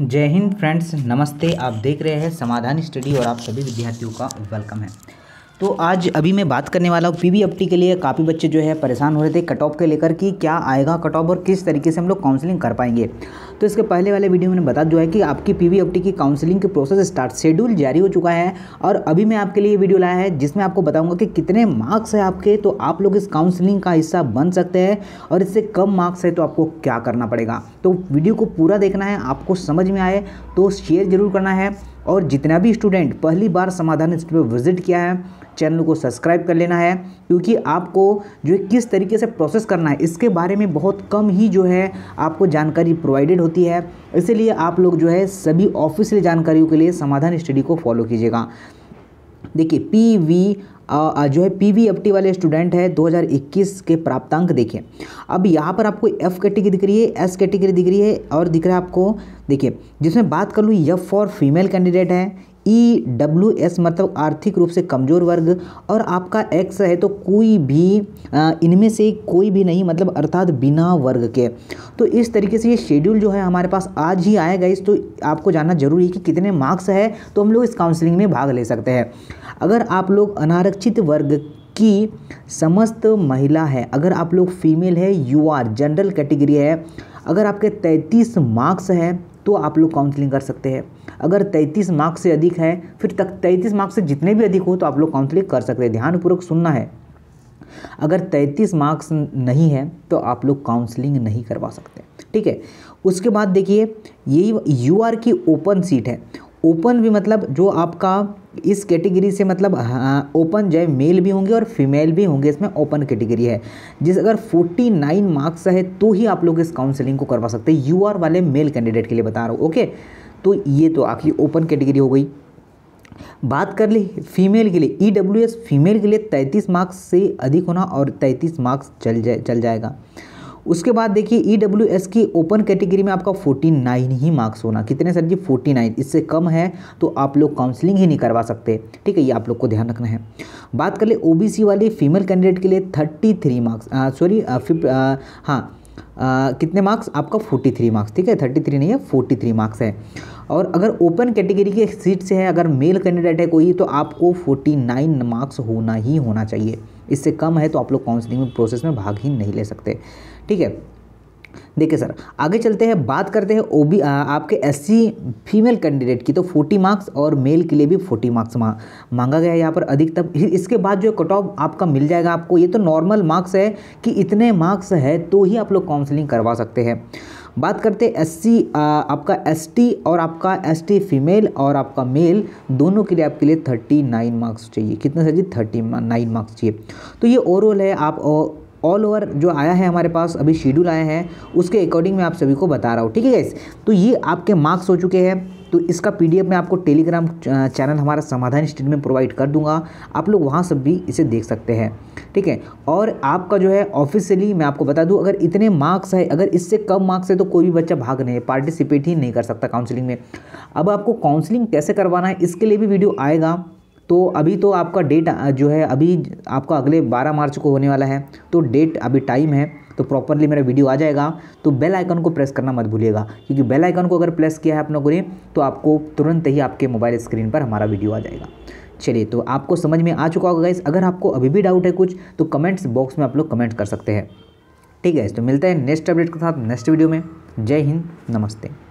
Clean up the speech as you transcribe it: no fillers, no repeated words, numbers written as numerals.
जय हिंद फ्रेंड्स, नमस्ते। आप देख रहे हैं समाधान स्टडी और आप सभी विद्यार्थियों का वेलकम है। तो आज अभी मैं बात करने वाला हूँ पीवीएफटी के लिए। काफ़ी बच्चे जो है परेशान हो रहे थे कट ऑफ के लेकर कि क्या आएगा कट ऑफ और किस तरीके से हम लोग काउंसलिंग कर पाएंगे। तो इसके पहले वाले वीडियो में बता दिया है कि आपकी पीवीएफटी की काउंसलिंग की प्रोसेस स्टार्ट शेड्यूल जारी हो चुका है और अभी मैं आपके लिए वीडियो लाया है जिसमें आपको बताऊँगा कि कितने मार्क्स है आपके, तो आप लोग इस काउंसलिंग का हिस्सा बन सकते हैं, और इससे कम मार्क्स है तो आपको क्या करना पड़ेगा। तो वीडियो को पूरा देखना है, आपको समझ में आए तो शेयर ज़रूर करना है, और जितना भी स्टूडेंट पहली बार समाधान स्टडी पर विजिट किया है चैनल को सब्सक्राइब कर लेना है, क्योंकि आपको जो किस तरीके से प्रोसेस करना है इसके बारे में बहुत कम ही जो है आपको जानकारी प्रोवाइडेड होती है। इसलिए आप लोग जो है सभी ऑफिशियल जानकारियों के लिए समाधान स्टडी को फॉलो कीजिएगा। देखिए पीवीएफटी वाले स्टूडेंट है 2021 के प्राप्तांक देखें। अब यहाँ पर आपको एफ कैटेगरी दिख रही है, एस कैटेगरी दिख रही है और दिख रहा है आपको, देखिए जिसमें बात कर लूँ एफ फॉर फीमेल कैंडिडेट है, ईडब्ल्यूएस मतलब आर्थिक रूप से कमज़ोर वर्ग, और आपका एक्स है तो कोई भी इनमें से कोई भी नहीं, मतलब अर्थात बिना वर्ग के। तो इस तरीके से ये शेड्यूल जो है हमारे पास आज ही आएगा। इस तो आपको जानना जरूरी है कि कितने मार्क्स है तो हम लोग इस काउंसलिंग में भाग ले सकते हैं। अगर आप लोग अनारक्षित वर्ग की समस्त महिला है, अगर आप लोग फीमेल है, यूआर जनरल कैटेगरी है, अगर आपके 33 मार्क्स हैं तो आप लोग काउंसलिंग कर सकते हैं। अगर 33 मार्क्स से अधिक है, फिर तक 33 मार्क्स से जितने भी अधिक हो तो आप लोग काउंसलिंग कर सकते हैं। ध्यानपूर्वक सुनना है, अगर 33 मार्क्स नहीं है तो आप लोग काउंसलिंग नहीं करवा सकते, ठीक है। उसके बाद देखिए यही यूआर की ओपन सीट है। ओपन भी मतलब जो आपका इस कैटेगरी से मतलब ओपन जो मेल भी होंगे और फीमेल भी होंगे, इसमें ओपन कैटेगरी है, जिस अगर 49 मार्क्स है तो ही आप लोग इस काउंसलिंग को करवा सकते हैं। यूआर वाले मेल कैंडिडेट के लिए बता रहा हूँ, ओके। तो ये तो आपकी ओपन कैटेगरी हो गई। बात कर ली फीमेल के लिए, ईडब्ल्यूएस फीमेल के लिए 33 मार्क्स से अधिक होना और 33 मार्क्स चल जाएगा। उसके बाद देखिए ईडब्ल्यूएस की ओपन कैटेगरी में आपका 49 ही मार्क्स होना। कितने सर जी? 49। इससे कम है तो आप लोग काउंसलिंग ही नहीं करवा सकते, ठीक है, ये आप लोग को ध्यान रखना है। बात कर ले ओबीसी वाले फीमेल कैंडिडेट के लिए 33 मार्क्स, सॉरी हाँ कितने मार्क्स आपका? 43 मार्क्स, ठीक है, 33 नहीं है 43 मार्क्स है। और अगर ओपन कैटेगरी के सीट से है, अगर मेल कैंडिडेट है कोई, तो आपको 49 मार्क्स होना ही होना चाहिए। इससे कम है तो आप लोग काउंसलिंग में प्रोसेस में भाग ही नहीं ले सकते, ठीक है। देखिए सर आगे चलते हैं, बात करते हैं ओबी आपके एससी फीमेल कैंडिडेट की, तो 40 मार्क्स और मेल के लिए भी 40 मार्क्स मांगा गया है यहाँ पर अधिकतम। इसके बाद जो कट ऑफ आपका मिल जाएगा आपको, ये तो नॉर्मल मार्क्स है कि इतने मार्क्स है तो ही आप लोग काउंसलिंग करवा सकते हैं। बात करते हैं एससी आपका एसटी और आपका एसटी फीमेल और आपका मेल, दोनों के लिए आपके लिए 39 मार्क्स चाहिए। कितने सर जी? 39 मार्क्स चाहिए। तो ये ओवरऑल है, आप ऑल ओवर जो आया है हमारे पास अभी शेड्यूल आया है उसके अकॉर्डिंग मैं आप सभी को बता रहा हूँ, ठीक है गाइस। तो ये आपके मार्क्स हो चुके हैं, तो इसका पीडीएफ मैं आपको टेलीग्राम चैनल हमारा समाधान स्टडी में प्रोवाइड कर दूंगा, आप लोग वहाँ सब भी इसे देख सकते हैं, ठीक है। और आपका जो है ऑफिशियली मैं आपको बता दूं, अगर इतने मार्क्स है, अगर इससे कम मार्क्स है तो कोई भी बच्चा भाग नहीं, पार्टिसिपेट ही नहीं कर सकता काउंसलिंग में। अब आपको काउंसलिंग कैसे करवाना है इसके लिए भी वीडियो आएगा। तो अभी तो आपका डेट जो है अभी आपका अगले 12 मार्च को होने वाला है, तो डेट अभी टाइम है तो प्रॉपरली मेरा वीडियो आ जाएगा। तो बेल आइकन को प्रेस करना मत भूलिएगा, क्योंकि बेल आइकन को अगर प्रेस किया है आप लोगों ने तो आपको तुरंत ही आपके मोबाइल स्क्रीन पर हमारा वीडियो आ जाएगा। चलिए, तो आपको समझ में आ चुका होगा गाइस। अगर आपको अभी भी डाउट है कुछ तो कमेंट्स बॉक्स में आप लोग कमेंट कर सकते हैं, ठीक है। तो मिलते हैं नेक्स्ट अपडेट के साथ नेक्स्ट वीडियो में। जय हिंद, नमस्ते।